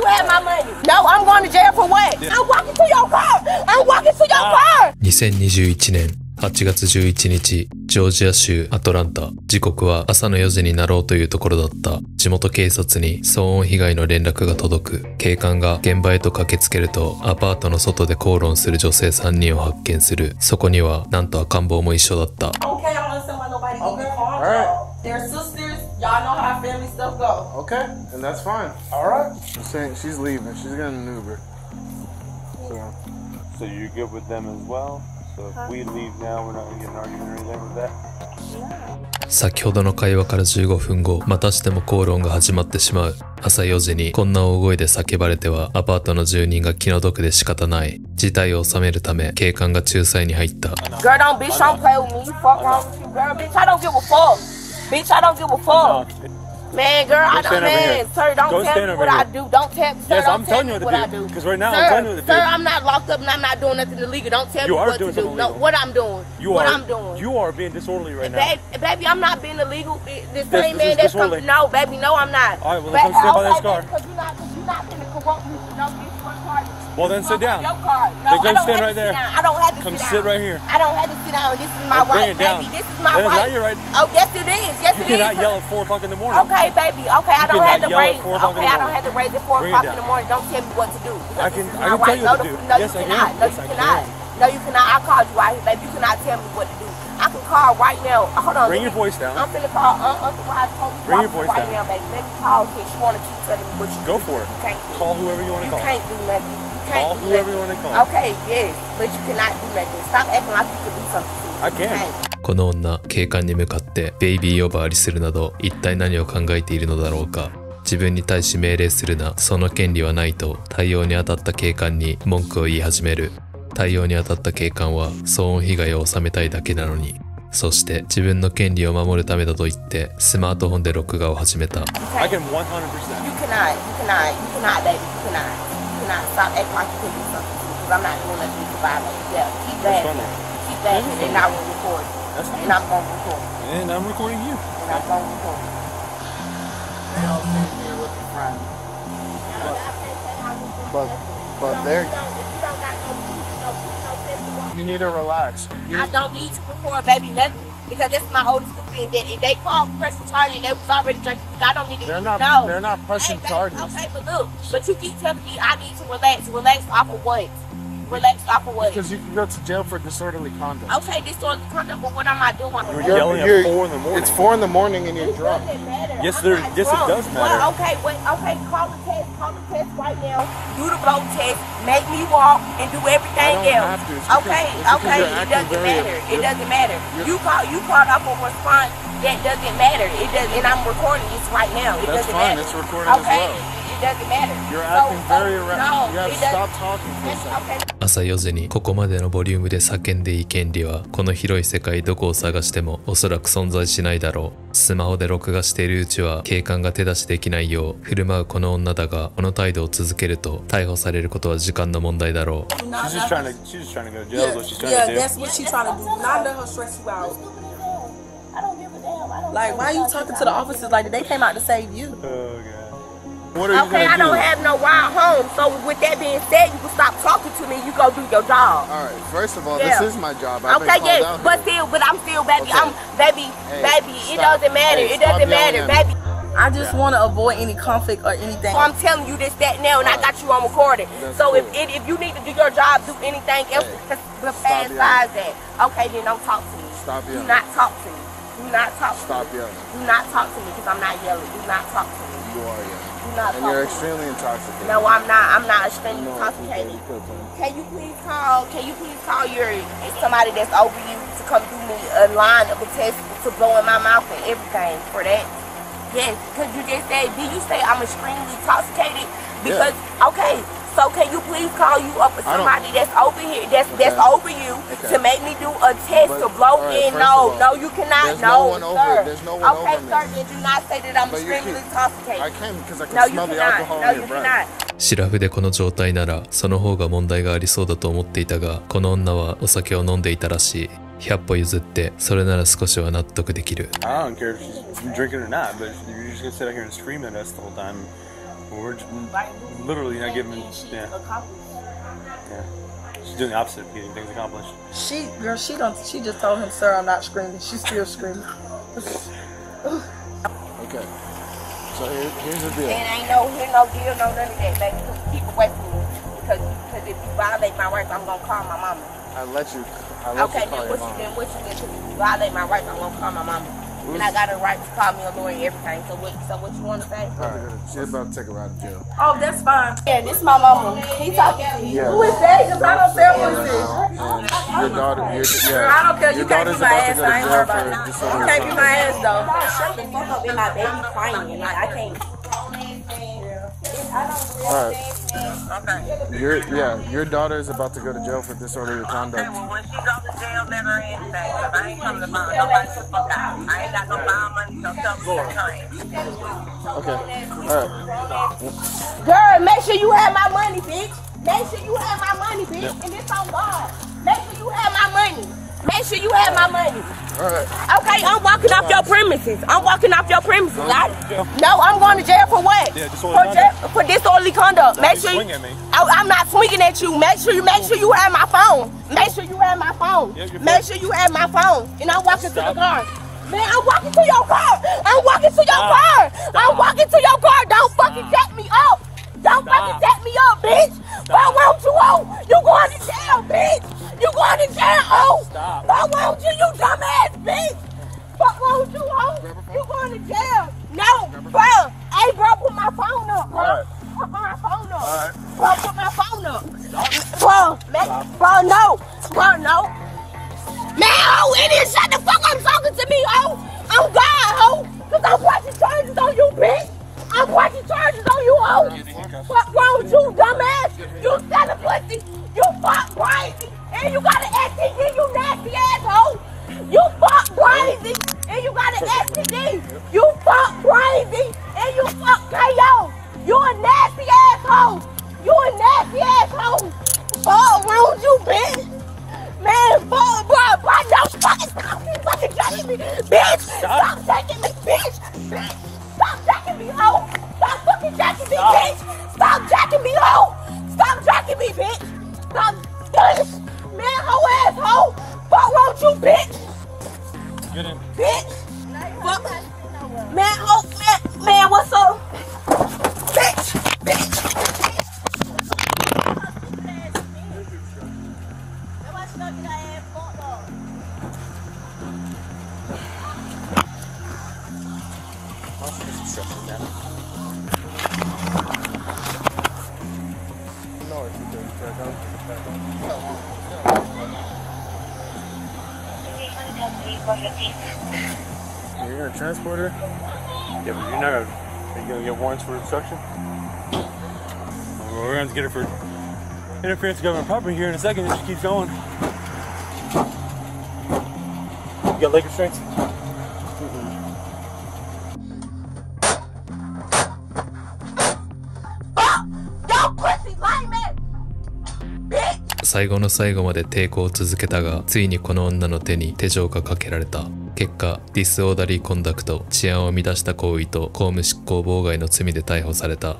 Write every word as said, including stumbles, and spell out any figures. you had my money. No, I'm going to jail for what? Yeah. I'm walking to your car. I'm walking to your car.にせんにじゅういちねんはちがつじゅういちにち、ジョージア州アトランタ。時刻は朝のよじになろうというところだった。地元警察に騒音被害の連絡が届く。警官が現場へと駆けつけると、アパートの外で口論する女性さんにんを発見する。そこには、なんと赤ん坊も一緒だった。Y'all know how family stuff go. Okay, and that's fine. All right. She's saying she's leaving. She's gonna maneuver. So, so you're good with them as well. So if we leave now, we're not gonna get an argument or anything with that. Yeah.先ほどの会話からじゅうごふんご、またしても口論が始まってしまう。朝よじにこんな大声で叫ばれてはアパートの住人が気の毒で仕方ない。事態を収めるため警官が仲裁に入った。Girl, don't bitch, don't play with me. Fuck wrong with you, girl, bitch. I don't give a fuck.Bitch, I don't give a fuck. Man, girl, I don't, man, sir, don't tell me what I do. Don't tell me, sir, don't tell me what I do. Because right now I'm telling you what to do. Sir, I'm not locked up and I'm not doing nothing illegal. Don't tell me what to do. No, what I'm doing. What I'm doing. You are being disorderly right now. Baby, I'm not being illegal. This same man that's coming. No, baby, no, I'm not. All right, well, then come sit by that car. Because you're not going to corrupt me. Don't get your car. Well, then sit down. Then come stand right there. I don't have to sit down. Come sit right here. I don't have to sit down. This is my wife, baby. This is my wife. Oh, yes, it is. Yes, it is. You cannot yell at four o'clock in the morning. Okay, baby. Okay, I don't have to raise. Okay, I don't have to raise at four o'clock in the morning. Don't tell me what to do. I can. I can tell you what to do. Yes, I can. No, you cannot. No, you cannot. I called you out here, baby. You cannot tell me what to do. I can call right now. Hold on. Bring your voice down. I'm finna call Uncle Wise. Bring your voice down. Right now, baby. Let me call because you want to keep telling me what you do. Go for it. Call whoever you want to call. You can't do nothing. You can't do nothing. Call whoever you want to call. Okay, yes, but you cannot do nothing. Stop acting like you can do something. I can.この女、警官に向かってベイビー呼ばわりするなど一体何を考えているのだろうか。自分に対し命令するな、その権利はないと対応に当たった警官に文句を言い始める。対応に当たった警官は騒音被害を収めたいだけなのに、そして自分の権利を守るためだと言ってスマートフォンで録画を始めた。And I'm going to record. And I'm recording you. And I'm going to record. They all think they're looking for me. But, but they're... You need to relax. You I don't need to record, baby, nothing. Because this is my oldest thing. If they called pressing charges, they was already drinking. I don't need to they're not, no. They're not pressing hey, charges. Okay, but look. But you keep telling me I need to relax. Relax off of what?Relax off of what? Because you can go to jail for disorderly conduct. Okay, disorderly conduct, but what am I doing? You're, you're yelling you're, at four in the morning. It's four in the morning and you're drunk. Yes, there, yes drunk. It does matter. Well, okay, wait, okay, call the test, call the test right now. Do the blow test, make me walk, and do everything I don't else. Have to. It's okay, because, okay, it doesn't matter. It doesn't matter. You call, you called up a response that doesn't matter. It does, and I'm recording this right now. It That's doesn't fine. Matter. That's recording okay. as well.朝よじにここまでのボリュームで叫んでいい権利はこの広い世界どこを探してもおそらく存在しないだろう。スマホで録画しているうちは警官が手出しできないよう振る舞うこの女だが、この態度を続けると逮捕されることは時間の問題だろう。Okay, I don't have no wild home, so with that being said, you can stop talking to me, you go do your job. All right, first of all, yeah. This is my job. I've okay, yes, but still, but I'm still, baby, okay. I'm, baby, hey, baby, stop. It doesn't matter, hey, it doesn't matter, baby. I just yeah. want to avoid any conflict or anything. So I'm telling you this, that, now, and all I got you on recording. So cool. if it, if you need to do your job, do anything else, hey, just fast size that. Okay, then don't talk to me. Stop do yelling. not talk to me. Do not talk to stop me. Stop yelling. Do not talk to me, because I'm not yelling. Do not talk to me. You are yelling.And you're extremely intoxicated. No, I'm not. I'm not extremely no, intoxicated. Can you please call? Can you please call your somebody that's over you to come do me a line of a test to blow in my mouth and everything for that? Yes, because you just said. Did you say I'm extremely intoxicated? Because yeah. okay, so can you please call you up with somebody that's over here that's okay. that's over you okay. to make me do a test but, to blow right, in? No, all, no, you cannot. No, no sir. There's no one okay, over sir, me. Do not say that I'm but extremely intoxicated. I can because I can no, smell the alcohol in your breath.シラフでこの状態ならその方が問題がありそうだと思っていたが、この女はお酒を飲んでいたらしい。ひゃく歩譲ってそれなら少しは納得できる。I don't care if you're drinking or not, but you're just gonna sit here and scream at us the whole time. Well, we're just, like, literally not giving. Yeah. Accomplished. Yeah. She's doing the opposite of getting things accomplished. She, girl, she don't. She just told him, "Sir, I'm not screaming." She's still screaming. Okay. So here, here's the deal. And I ain't no here, no deal, no none of that. Like, keep away from me because because if you violate my rights, I'm gonna call my mama. I let you. I let okay, you call then, your what mama. You, then what you then what you then? If you violate my rights, I'm gonna call my mama. And I got a right to call me a lawyer and everything. So what, so what you want to say? All right. She's about to take her out of jail. Oh, that's fine. Yeah, this is my mama. He talking to you. Yeah. Who is that? Because I don't care who it is. Your daughter. Your, yeah. I don't care. You can't be my ass. I ain't worried about it. You can't be my ass, though. No, shut the fuck up. And my baby crying. And I can't. All right. Okay. Your, yeah, your daughter is about to go to jail for disorderly conduct. Okay, well, when she goes to jail, let her in today. I ain't coming to bond nobody to fuck out. I ain't got no bond money, so tell me what time. Okay. All right. Girl, make sure you have my money, bitch. Make sure you have my money, bitch. Yep. And it's on God. Make sure you have my money. Make sure you have my money. All right. Okay, I'm walking off your premises. I'm walking off your premises. I, no, I'm going to jail for what? Yeah, for, jail, for disorderly conduct. Make sure you, I, I'm not swinging at you. Make sure you make sure you have my phone. Make sure you have my phone. Make sure you have my phone. And I'm walking Stop. to the car. Man, I'm walking to your car. I'm walking to your Stop. car. Stop. I'm walking to your car. Don't fucking jack me up. Don't Stop. fucking jack me up, bitch. Stop. Why won't you? Oh, you going to jail, bitch. You going to jail, ho! Stop. Fuck won't you, you dumbass bitch! Fuck won't you, ho! You going to jail! No, bro! Hey, bro, put my phone up, bro! Right. Put my phone up! Right. Bro, put my phone up! Bro, man, bro, no! Bro, no! Man, ho, idiot, shut the fuck up talking to me, ho! I'm God, ho! Cause I'm watching charges on you, bitch! I'm watching charges on you, ho! Fuck wrong with you, dumbass! You son of a pussy! You fuck crazy! And you got an S T D, you nasty asshole! You fuck crazy! And you got an S T D! You fuck crazy! And you fuck K O! You a nasty asshole! You a nasty asshole! Fuck around you, bitch! Man, fuck, bro! Bro, don't fucking stop me fucking jacking me! Bitch! Stop jacking me, bitch! Bitch! Stop jacking me, hoe! Stop fucking jacking me, bitch! Stop jacking me, hoe! Stop jacking me, bitch! Stop bitch! Man, hoe asshole! Fuck won't you, bitch? Get in. Bitch! Fuck. Man, hoe, man, man, what's up? Bitch! Bitch! You're gonna transport her? Yeah, but you're not gonna. Are you gonna get warrants for obstruction? We're gonna get her for interference with government property here in a second if she keeps going. You got leg restraints?最後の最後まで抵抗を続けたが、ついにこの女の手に手錠がかけられた。結果、ディスオーダリーコンダクト、治安を乱した行為と公務執行妨害の罪で逮捕された。